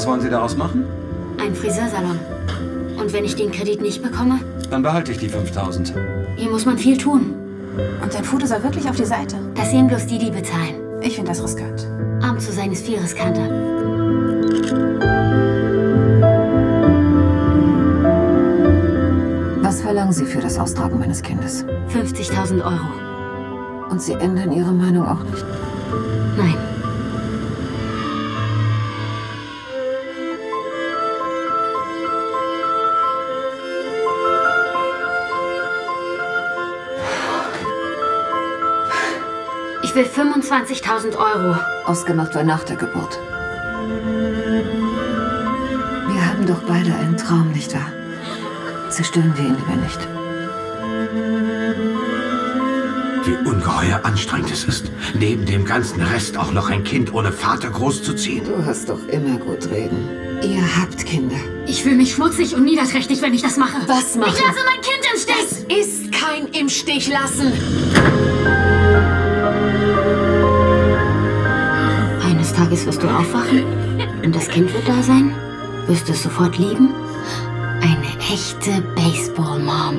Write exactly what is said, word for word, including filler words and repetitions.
Was wollen Sie daraus machen? Ein Friseursalon. Und wenn ich den Kredit nicht bekomme? Dann behalte ich die fünftausend. Hier muss man viel tun. Und dein Foto soll wirklich auf die Seite? Das sehen bloß die, die bezahlen. Ich finde das riskant. Arm zu sein ist viel riskanter. Was verlangen Sie für das Austragen meines Kindes? fünfzigtausend Euro. Und Sie ändern Ihre Meinung auch nicht? Nein. Ich will fünfundzwanzigtausend Euro. Ausgemacht war nach der Geburt. Wir haben doch beide einen Traum, nicht wahr? Zerstören wir ihn lieber nicht. Wie ungeheuer anstrengend es ist, neben dem ganzen Rest auch noch ein Kind ohne Vater großzuziehen. Du hast doch immer gut reden. Ihr habt Kinder. Ich fühle mich schmutzig und niederträchtig, wenn ich das mache. Was machen? Ich lasse mein Kind im Stich! Das ist kein im Stich lassen! Eines Tages wirst du aufwachen und das Kind wird da sein. Wirst du es sofort lieben? Eine echte Baseball-Mom.